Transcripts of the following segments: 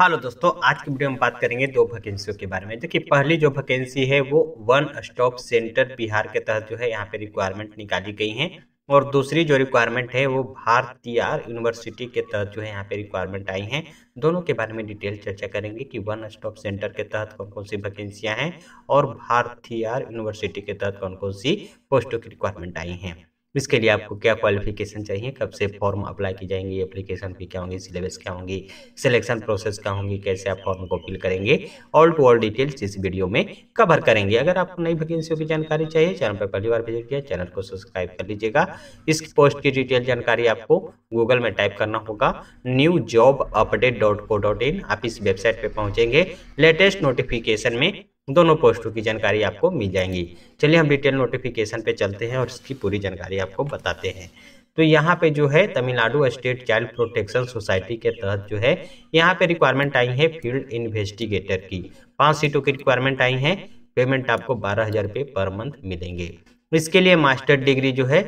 Hello दोस्तों, आज की वीडियो में बात करेंगे दो वैकेंसियों के बारे में। देखिए, पहली जो वैकेंसी है वो वन स्टॉप सेंटर बिहार के तहत जो है यहाँ पे रिक्वायरमेंट निकाली गई है, और दूसरी जो रिक्वायरमेंट है वो भारतीयार यूनिवर्सिटी के तहत जो है यहाँ पे रिक्वायरमेंट आई हैं। दोनों के बारे में डिटेल चर्चा करेंगे कि वन स्टॉप सेंटर के तहत कौन कौन सी वैकेंसियाँ हैं और भारतीयार यूनिवर्सिटी के तहत कौन कौन सी पोस्टों की रिक्वायरमेंट आई हैं। इसके लिए आपको क्या क्वालिफिकेशन चाहिए, कब से फॉर्म अप्लाई की जाएंगी, एप्लीकेशन फी क्या होंगी, सिलेबस क्या होंगी, सिलेक्शन प्रोसेस क्या होंगी, कैसे आप फॉर्म को फिल करेंगे, ऑल टू ऑल डिटेल्स इस वीडियो में कवर करेंगे। अगर आपको नई वैकेंसियों की जानकारी चाहिए, चैनल पर पहली बार विजिट किया, चैनल को सब्सक्राइब कर लीजिएगा। इस पोस्ट की डिटेल जानकारी आपको गूगल में टाइप करना होगा, newjobupdate.co.in। आप इस वेबसाइट पर पहुँचेंगे, लेटेस्ट नोटिफिकेशन में दोनों पोस्टों की जानकारी आपको मिल जाएंगी। चलिए हम डिटेल नोटिफिकेशन पे चलते हैं और इसकी पूरी जानकारी आपको बताते हैं। तो यहाँ पे जो है Tamil Nadu state child protection society के तहत जो है यहाँ पे रिक्वायरमेंट आई है फील्ड इन्वेस्टिगेटर की। 5 सीटों की रिक्वायरमेंट आई है। पेमेंट आपको 12,000 रुपये पर मंथ मिलेंगे। इसके लिए मास्टर डिग्री जो है,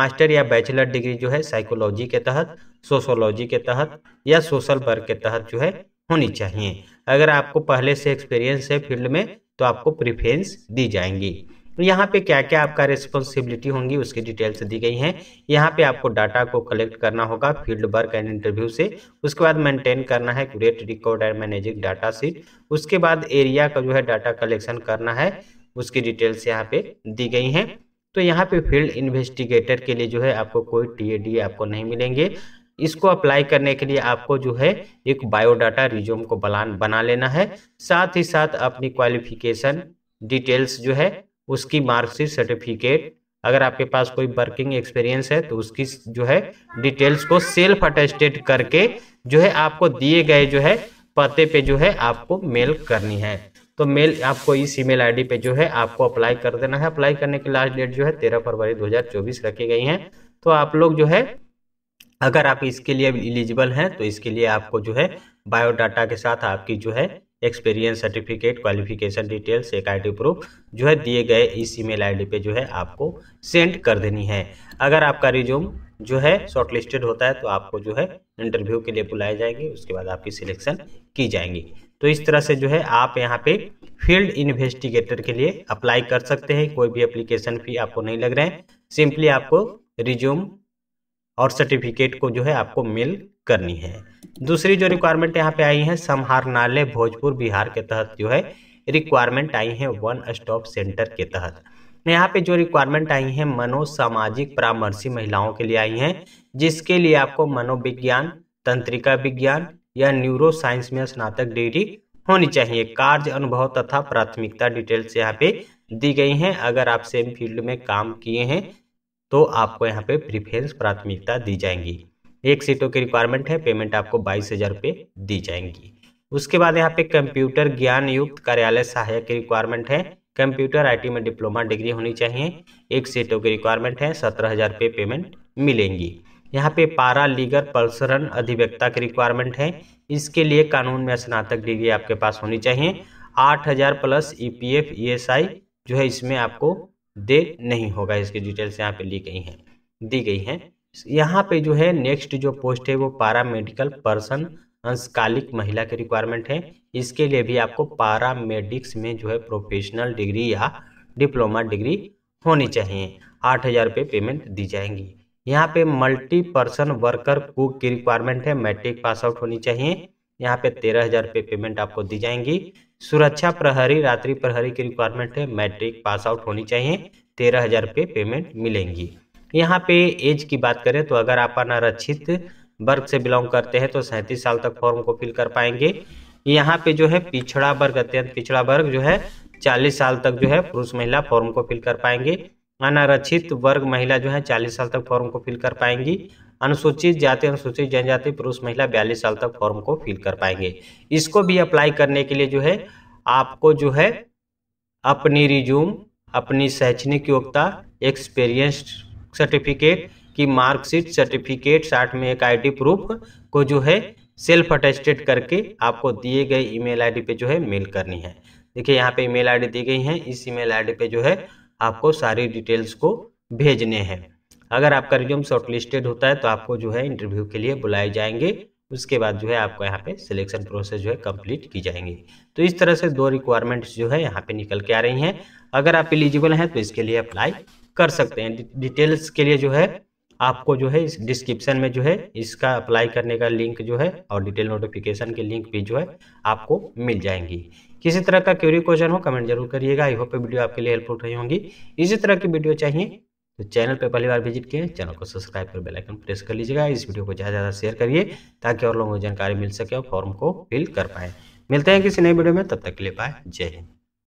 मास्टर या बैचलर डिग्री जो है साइकोलॉजी के तहत, सोशोलॉजी के तहत या सोशल वर्क के तहत जो है होनी चाहिए। अगर आपको पहले से एक्सपीरियंस है फील्ड में तो आपको प्रिफ्रेंस दी जाएंगी। यहाँ पे क्या क्या आपका रिस्पॉन्सिबिलिटी होंगी उसकी डिटेल्स दी गई हैं। यहाँ पे आपको डाटा को कलेक्ट करना होगा फील्ड वर्क एंड इंटरव्यू से, उसके बाद मेंटेन करना है curate record and managing data sheet, उसके बाद एरिया का जो है डाटा कलेक्शन करना है, उसकी डिटेल्स यहाँ पे दी गई हैं। तो यहाँ पे फील्ड इन्वेस्टिगेटर के लिए जो है आपको कोई TAD आपको नहीं मिलेंगे। इसको अप्लाई करने के लिए आपको जो है एक बायोडाटा रिज्यूम को बना लेना है, साथ ही साथ अपनी क्वालिफिकेशन डिटेल्स जो है उसकी मार्कशीट, सर्टिफिकेट, अगर आपके पास कोई वर्किंग एक्सपीरियंस है तो उसकी जो है डिटेल्स को सेल्फ अटेस्टेड करके जो है आपको दिए गए जो है पते पे जो है आपको मेल करनी है। तो मेल आपको इस ईमेल आईडी पे जो है आपको अप्लाई कर देना है। अप्लाई करने की लास्ट डेट जो है 13 फरवरी 2024 रखी गई है। तो आप लोग जो है अगर आप इसके लिए एलिजिबल हैं तो इसके लिए आपको जो है बायोडाटा के साथ आपकी जो है एक्सपीरियंस सर्टिफिकेट, क्वालिफिकेशन डिटेल्स, एक ID प्रूफ जो है दिए गए इस ईमेल ID पे जो है आपको सेंड कर देनी है। अगर आपका रिज्यूम जो है शॉर्टलिस्टेड होता है तो आपको जो है इंटरव्यू के लिए बुलाया जाएंगे, उसके बाद आपकी सिलेक्शन की जाएंगी। तो इस तरह से जो है आप यहाँ पे फील्ड इन्वेस्टिगेटर के लिए अप्लाई कर सकते हैं। कोई भी एप्लीकेशन फी आपको नहीं लग रहे हैं, सिंपली आपको रिज्यूम और सर्टिफिकेट को जो है आपको मेल करनी है। दूसरी जो रिक्वायरमेंट यहाँ पे आई है समाहरणालय भोजपुर बिहार के तहत जो है रिक्वायरमेंट आई है वन स्टॉप सेंटर के तहत। यहाँ पे जो रिक्वायरमेंट आई है मनोसामाजिक परामर्शी महिलाओं के लिए आई है, जिसके लिए आपको मनोविज्ञान, तंत्रिका विज्ञान या न्यूरो साइंस में स्नातक डिग्री होनी चाहिए। कार्य अनुभव तथा प्राथमिकता डिटेल्स यहाँ पे दी गई हैं। अगर आप सेम फील्ड में काम किए हैं तो आपको यहाँ पे प्रिफ्रेंस, प्राथमिकता दी जाएंगी। 1 सीटों की रिक्वायरमेंट है। पेमेंट आपको 22,000 रुपये दी जाएंगी। उसके बाद यहाँ पे कंप्यूटर ज्ञान युक्त कार्यालय सहायक की रिक्वायरमेंट है। कंप्यूटर IT में डिप्लोमा डिग्री होनी चाहिए। 1 सीटों की रिक्वायरमेंट है। 17,000 रुपये पेमेंट मिलेंगी। यहाँ पे पारा लीगल पर्सन अधिवक्ता की रिक्वायरमेंट है। इसके लिए कानून में स्नातक डिग्री आपके पास होनी चाहिए। 8,000+ EPF ESI जो है इसमें आपको दे नहीं होगा। इसकी डिटेल्स यहाँ पे दी गई हैं। यहाँ पे जो है नेक्स्ट जो पोस्ट है वो पारा मेडिकल पर्सन अंशकालिक महिला की रिक्वायरमेंट है। इसके लिए भी आपको पारा मेडिक्स में जो है प्रोफेशनल डिग्री या डिप्लोमा डिग्री होनी चाहिए। 8,000 रुपये पेमेंट दी जाएंगी। यहाँ पे मल्टी पर्सन वर्कर कुक की रिक्वायरमेंट है। मैट्रिक पास आउट होनी चाहिए। यहाँ पे 13,000 रुपये पेमेंट आपको दी जाएंगी। सुरक्षा प्रहरी, रात्रि प्रहरी की रिक्वायरमेंट है। मैट्रिक पास आउट होनी चाहिए। 13,000 रुपये पेमेंट मिलेंगी। यहाँ पे एज की बात करें तो अगर आप अनारक्षित वर्ग से बिलोंग करते हैं तो 37 साल तक फॉर्म को फिल कर पाएंगे। यहाँ पे जो है पिछड़ा वर्ग, अत्यंत पिछड़ा वर्ग जो है 40 साल तक जो है पुरुष महिला फॉर्म को फिल कर पाएंगे। अनारक्षित वर्ग महिला जो है 40 साल तक फॉर्म को फिल कर पाएंगी। अनुसूचित जाति, अनुसूचित जनजाति पुरुष महिला 42 साल तक फॉर्म को फिल कर पाएंगे। इसको भी अप्लाई करने के लिए जो है आपको जो है अपनी रिज्यूम, अपनी शैक्षणिक योग्यता, एक्सपीरियंस सर्टिफिकेट की मार्कशीट, सर्टिफिकेट साथ में एक ID प्रूफ को जो है सेल्फ अटेस्टेड करके आपको दिए गए ईमेल ID पे जो है मेल करनी है। देखिए यहाँ पे ईमेल ID दी गई है। इस ईमेल ID पे जो है आपको सारी डिटेल्स को भेजने हैं। अगर आपका रिज्यूम शॉर्टलिस्टेड होता है तो आपको जो है इंटरव्यू के लिए बुलाए जाएंगे उसके बाद जो है आपको यहाँ पे सिलेक्शन प्रोसेस जो है कंप्लीट की जाएंगी। तो इस तरह से दो रिक्वायरमेंट्स जो है यहाँ पे निकल के आ रही हैं। अगर आप एलिजिबल हैं तो इसके लिए अप्लाई कर सकते हैं। डिटेल्स के लिए जो है आपको जो है इस डिस्क्रिप्शन में जो है इसका अप्लाई करने का लिंक जो है और डिटेल नोटिफिकेशन के लिंक भी जो है आपको मिल जाएंगी। किसी तरह का क्वेरी क्वेश्चन हो कमेंट जरूर करिएगा। आई होप वीडियो आपके लिए हेल्पफुल रही होंगी। इसी तरह की वीडियो चाहिए तो चैनल पर पहली बार विजिट किए चैनल को सब्सक्राइब कर बेल आइकन प्रेस कर लीजिएगा। इस वीडियो को ज़्यादा से ज़्यादा शेयर करिए ताकि और लोगों को जानकारी मिल सके और फॉर्म को फिल कर पाए। मिलते हैं किसी नई वीडियो में, तब तक के लिए बाय, जय हिंद।